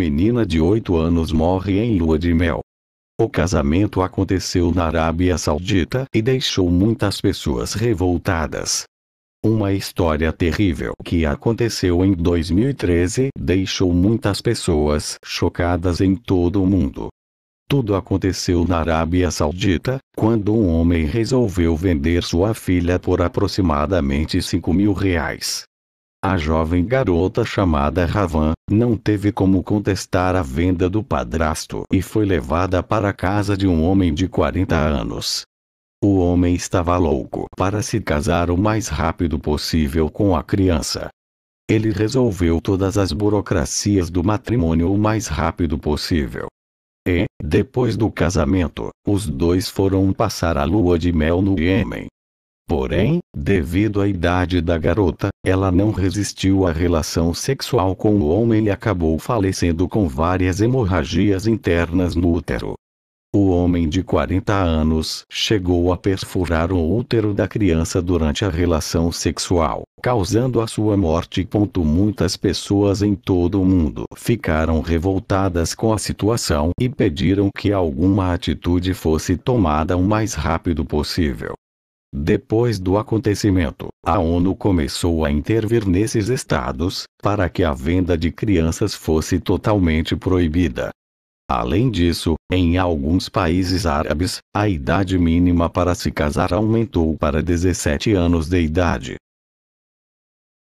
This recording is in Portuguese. Menina de 8 anos morre em lua de mel. O casamento aconteceu na Arábia Saudita e deixou muitas pessoas revoltadas. Uma história terrível que aconteceu em 2013 deixou muitas pessoas chocadas em todo o mundo. Tudo aconteceu na Arábia Saudita, quando um homem resolveu vender sua filha por aproximadamente R$5.000. A jovem garota chamada Ravan não teve como contestar a venda do padrasto e foi levada para a casa de um homem de 40 anos. O homem estava louco para se casar o mais rápido possível com a criança. Ele resolveu todas as burocracias do matrimônio o mais rápido possível. E, depois do casamento, os dois foram passar a lua de mel no Iêmen. Porém, devido à idade da garota, ela não resistiu à relação sexual com o homem e acabou falecendo com várias hemorragias internas no útero. O homem de 40 anos chegou a perfurar o útero da criança durante a relação sexual, causando a sua morte. Muitas pessoas em todo o mundo ficaram revoltadas com a situação e pediram que alguma atitude fosse tomada o mais rápido possível. Depois do acontecimento, a ONU começou a intervir nesses estados, para que a venda de crianças fosse totalmente proibida. Além disso, em alguns países árabes, a idade mínima para se casar aumentou para 17 anos de idade.